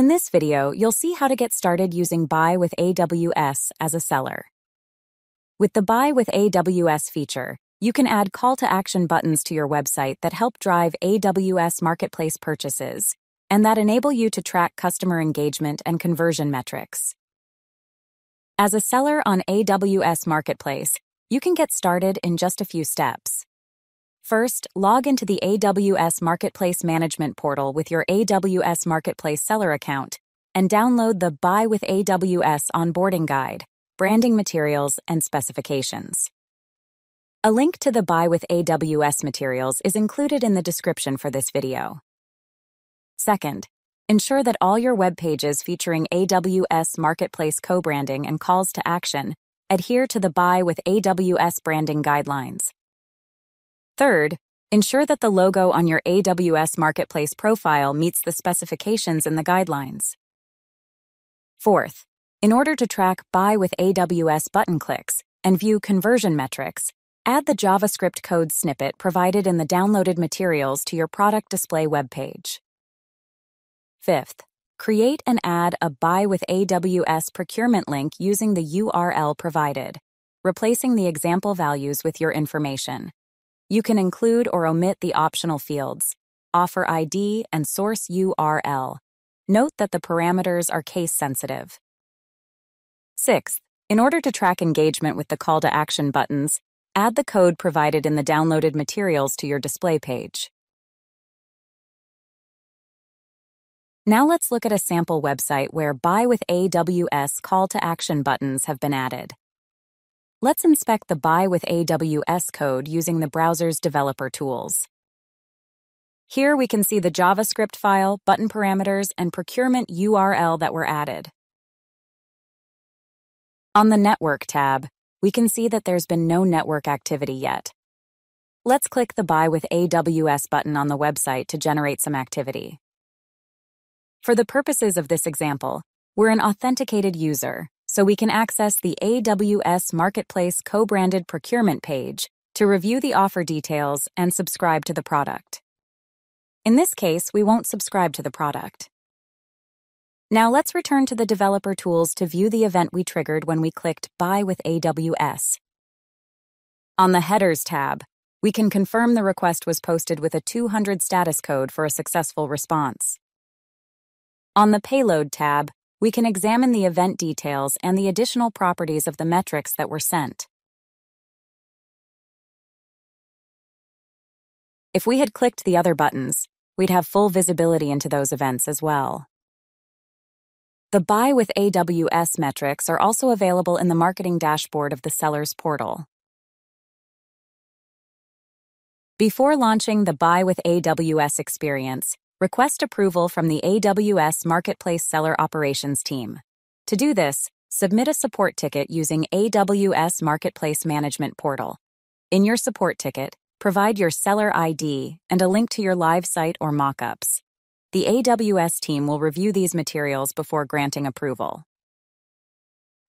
In this video, you'll see how to get started using Buy with AWS as a seller. With the Buy with AWS feature, you can add call-to-action buttons to your website that help drive AWS Marketplace purchases and that enable you to track customer engagement and conversion metrics. As a seller on AWS Marketplace, you can get started in just a few steps. First, log into the AWS Marketplace Management Portal with your AWS Marketplace Seller account and download the Buy with AWS Onboarding Guide, Branding Materials, and Specifications. A link to the Buy with AWS materials is included in the description for this video. Second, ensure that all your web pages featuring AWS Marketplace co-branding and calls to action adhere to the Buy with AWS branding guidelines. Third, ensure that the logo on your AWS Marketplace profile meets the specifications in the guidelines. Fourth, in order to track Buy with AWS button clicks and view conversion metrics, add the JavaScript code snippet provided in the downloaded materials to your product display webpage. Fifth, create and add a Buy with AWS procurement link using the URL provided, replacing the example values with your information. You can include or omit the optional fields, Offer ID and Source URL. Note that the parameters are case sensitive. Sixth, in order to track engagement with the call to action buttons, add the code provided in the downloaded materials to your display page. Now let's look at a sample website where Buy with AWS call to action buttons have been added. Let's inspect the Buy with AWS code using the browser's developer tools. Here we can see the JavaScript file, button parameters, and procurement URL that were added. On the Network tab, we can see that there's been no network activity yet. Let's click the Buy with AWS button on the website to generate some activity. For the purposes of this example, we're an authenticated user, so we can access the AWS Marketplace co-branded procurement page to review the offer details and subscribe to the product. In this case, we won't subscribe to the product. Now let's return to the developer tools to view the event we triggered when we clicked Buy with AWS. On the Headers tab, we can confirm the request was posted with a 200 status code for a successful response. On the Payload tab, we can examine the event details and the additional properties of the metrics that were sent. If we had clicked the other buttons, we'd have full visibility into those events as well. The Buy with AWS metrics are also available in the marketing dashboard of the seller's portal. Before launching the Buy with AWS experience, request approval from the AWS Marketplace Seller Operations team. To do this, submit a support ticket using AWS Marketplace Management Portal. In your support ticket, provide your seller ID and a link to your live site or mockups. The AWS team will review these materials before granting approval.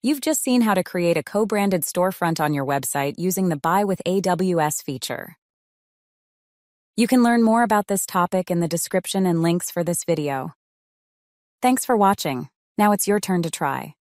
You've just seen how to create a co-branded storefront on your website using the Buy with AWS feature. You can learn more about this topic in the description and links for this video. Thanks for watching. Now it's your turn to try.